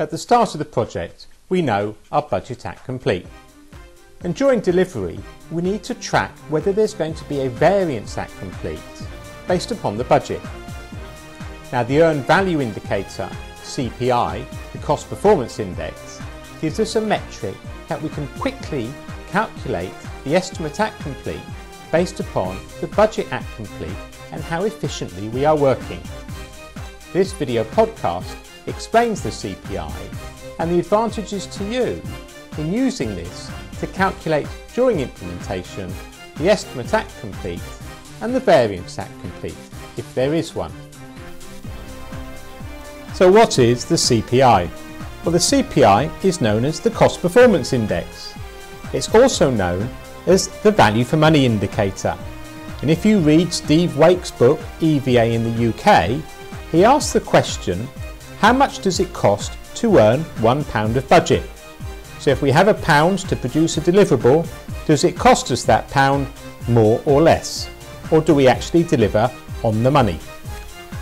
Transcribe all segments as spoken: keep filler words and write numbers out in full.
At the start of the project, we know our budget at complete. And during delivery, we need to track whether there's going to be a variance at complete based upon the budget. Now, the Earned Value Indicator, C P I, the Cost Performance Index, gives us a metric that we can quickly calculate the estimate at complete based upon the budget at complete and how efficiently we are working. This video podcast explains the C P I and the advantages to you in using this to calculate during implementation the estimate at complete and the variance at complete, if there is one. So what is the C P I? Well, the C P I is known as the Cost Performance Index. It's also known as the Value for Money Indicator. And if you read Steve Wake's book, E V A in the U K, he asks the question, how much does it cost to earn one pound of budget? So if we have a pound to produce a deliverable, does it cost us that pound more or less? Or do we actually deliver on the money?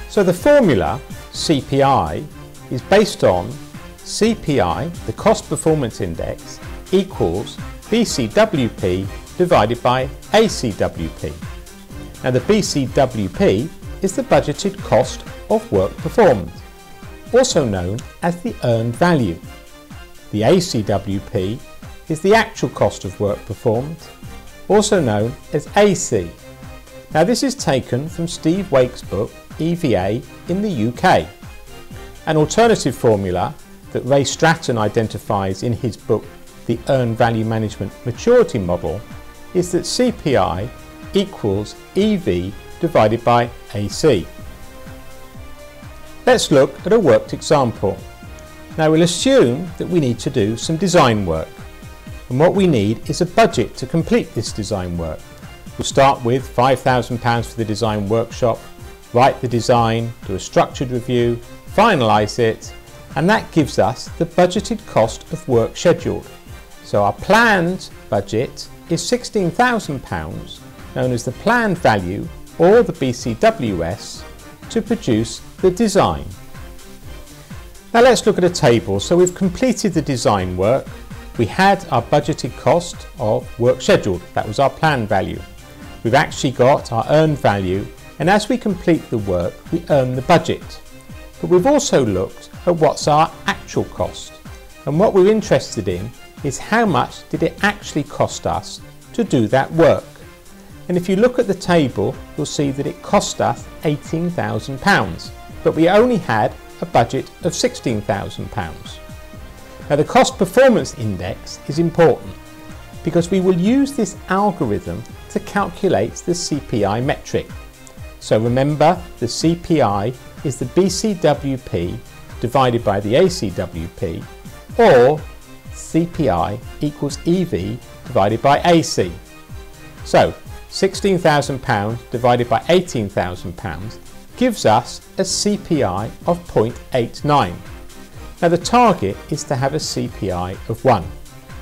So the formula, C P I, is based on C P I, the Cost Performance Index, equals B C W P divided by A C W P. Now the B C W P is the budgeted cost of work performed, also known as the earned value. The A C W P is the actual cost of work performed, also known as A C. Now this is taken from Steve Wake's book E V A in the U K. An alternative formula that Ray Stratton identifies in his book The Earned Value Management Maturity Model is that C P I equals E V divided by A C. Let's look at a worked example. Now we'll assume that we need to do some design work, and what we need is a budget to complete this design work. We'll start with five thousand pounds for the design workshop, write the design, do a structured review, finalise it, and that gives us the budgeted cost of work scheduled. So our planned budget is sixteen thousand pounds, known as the planned value or the B C W S, to produce the design. Now let's look at a table. So we've completed the design work. We had our budgeted cost of work scheduled. That was our planned value. We've actually got our earned value, and as we complete the work, we earn the budget. But we've also looked at what's our actual cost. And what we're interested in is how much did it actually cost us to do that work. And if you look at the table, you'll see that it cost us eighteen thousand pounds, but we only had a budget of sixteen thousand pounds. Now the Cost Performance Index is important because we will use this algorithm to calculate the C P I metric. So remember, the C P I is the B C W P divided by the A C W P, or C P I equals E V divided by A C. So sixteen thousand pounds divided by eighteen thousand pounds gives us a C P I of zero point eight nine. Now the target is to have a C P I of one,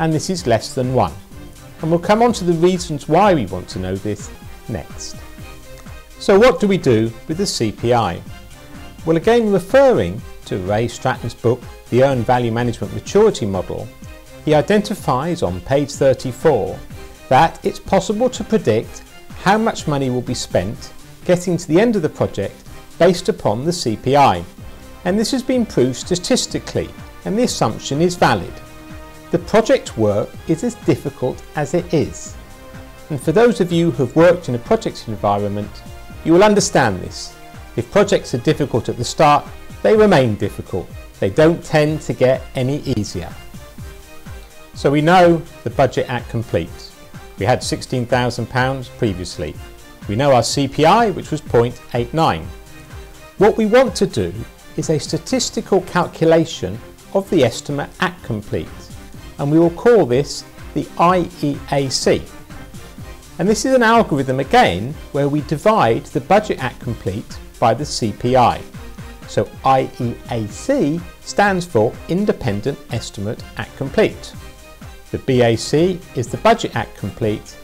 and this is less than one. And we'll come on to the reasons why we want to know this next. So what do we do with the C P I? Well, again, referring to Ray Stratton's book, The Earned Value Management Maturity Model, he identifies on page thirty-four that it's possible to predict how much money will be spent getting to the end of the project based upon the C P I, and this has been proved statistically, and the assumption is valid. The project work is as difficult as it is, and for those of you who have worked in a project environment, you will understand this. If projects are difficult at the start, they remain difficult. They don't tend to get any easier. So we know the budget at complete. We had sixteen thousand pounds previously. We know our C P I, which was zero point eight nine. What we want to do is a statistical calculation of the estimate at complete, and we will call this the I E A C. And this is an algorithm again where we divide the budget at complete by the C P I. So I E A C stands for Independent Estimate at Complete. The B A C is the budget at complete,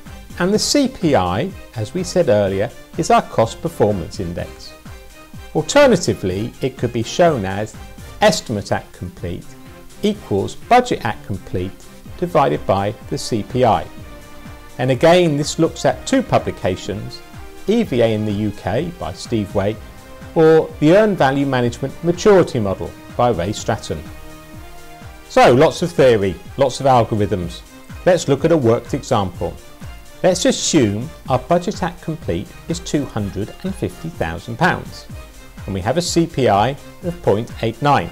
and the C P I, as we said earlier, is our Cost Performance Index. Alternatively, it could be shown as Estimate at Complete equals budget at complete divided by the C P I. And again, this looks at two publications, E V A in the U K by Steve Wake or the Earned Value Management Maturity Model by Ray Stratton. So lots of theory, lots of algorithms. Let's look at a worked example. Let's assume our budget at complete is two hundred and fifty thousand pounds and we have a C P I of zero point eight nine.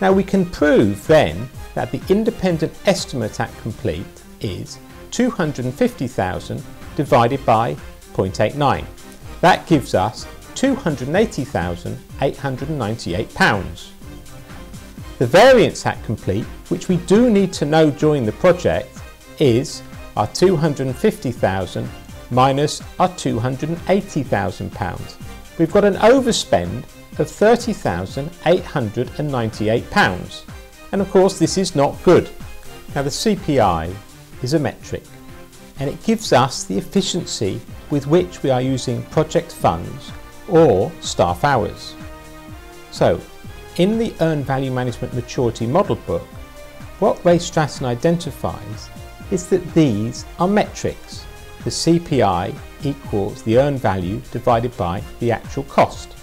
Now we can prove then that the independent estimate at complete is two hundred and fifty thousand divided by zero point eight nine. That gives us two hundred and eighty thousand eight hundred and ninety-eight pounds. The variance at complete, which we do need to know during the project, is our two hundred and fifty thousand minus our two hundred and eighty thousand pounds. We've got an overspend of thirty thousand eight hundred and ninety-eight pounds. And of course this is not good. Now the C P I is a metric and it gives us the efficiency with which we are using project funds or staff hours. So in the Earned Value Management Maturity Model book, what Ray Stratton identifies is that these are metrics. The C P I equals the earned value divided by the actual cost.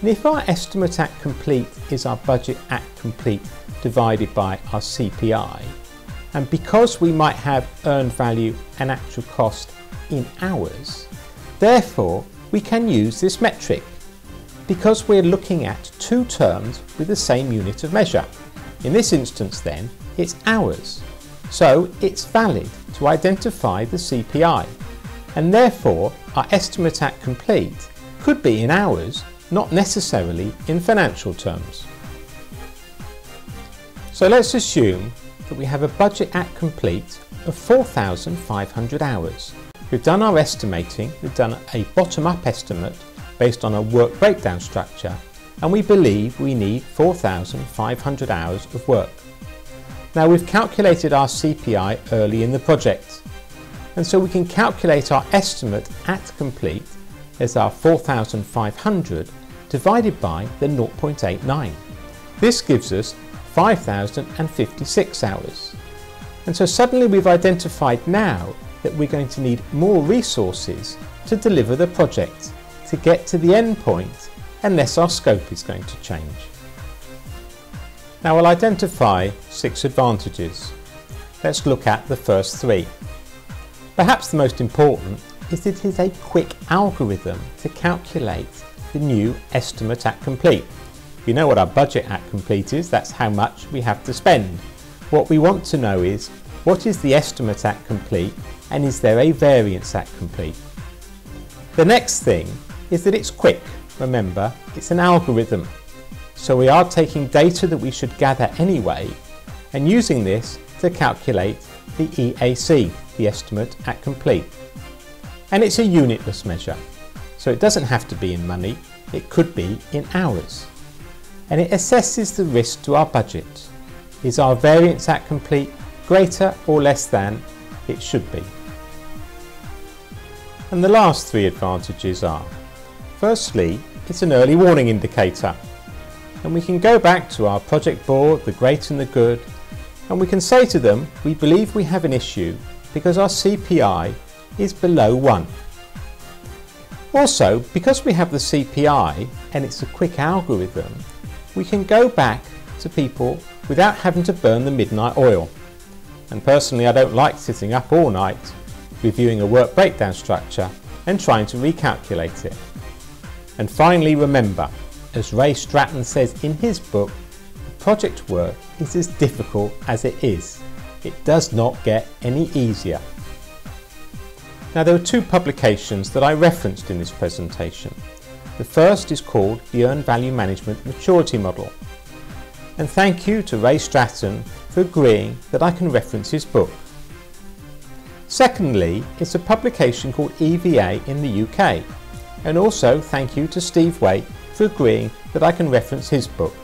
And if our estimate at complete is our budget at complete divided by our C P I, and because we might have earned value and actual cost in hours, therefore we can use this metric because we're looking at two terms with the same unit of measure. In this instance then, it's hours. So it's valid to identify the C P I and therefore our estimate at complete could be in hours, not necessarily in financial terms. So let's assume that we have a budget at complete of four thousand five hundred hours. We've done our estimating, we've done a bottom-up estimate based on a work breakdown structure, and we believe we need four thousand five hundred hours of work. Now we've calculated our C P I early in the project, and so we can calculate our estimate at complete as our four thousand five hundred divided by the zero point eight nine. This gives us five thousand fifty-six hours. And so suddenly we've identified now that we're going to need more resources to deliver the project to get to the end point unless our scope is going to change. Now I'll identify six advantages. Let's look at the first three. Perhaps the most important is that it is a quick algorithm to calculate the new estimate at complete. We know what our budget at complete is, that's how much we have to spend. What we want to know is, what is the estimate at complete and is there a variance at complete? The next thing is that it's quick. Remember, it's an algorithm. So we are taking data that we should gather anyway and using this to calculate the E A C, the estimate at complete. And it's a unitless measure, so it doesn't have to be in money, it could be in hours. And it assesses the risk to our budget. Is our variance at complete greater or less than it should be? And the last three advantages are, firstly, it's an early warning indicator. And we can go back to our project board, the great and the good, and we can say to them, we believe we have an issue because our C P I is below one. Also, because we have the C P I and it's a quick algorithm, we can go back to people without having to burn the midnight oil. And personally, I don't like sitting up all night reviewing a work breakdown structure and trying to recalculate it. And finally, remember, as Ray Stratton says in his book, project work is as difficult as it is. It does not get any easier. Now there are two publications that I referenced in this presentation. The first is called the Earned Value Management Maturity Model. And thank you to Ray Stratton for agreeing that I can reference his book. Secondly, it's a publication called E V A in the U K. And also thank you to Steve Wake for agreeing that I can reference his book.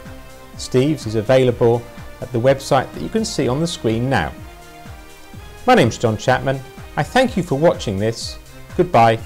Steve's is available at the website that you can see on the screen now. My name's John Chapman. I thank you for watching this. Goodbye.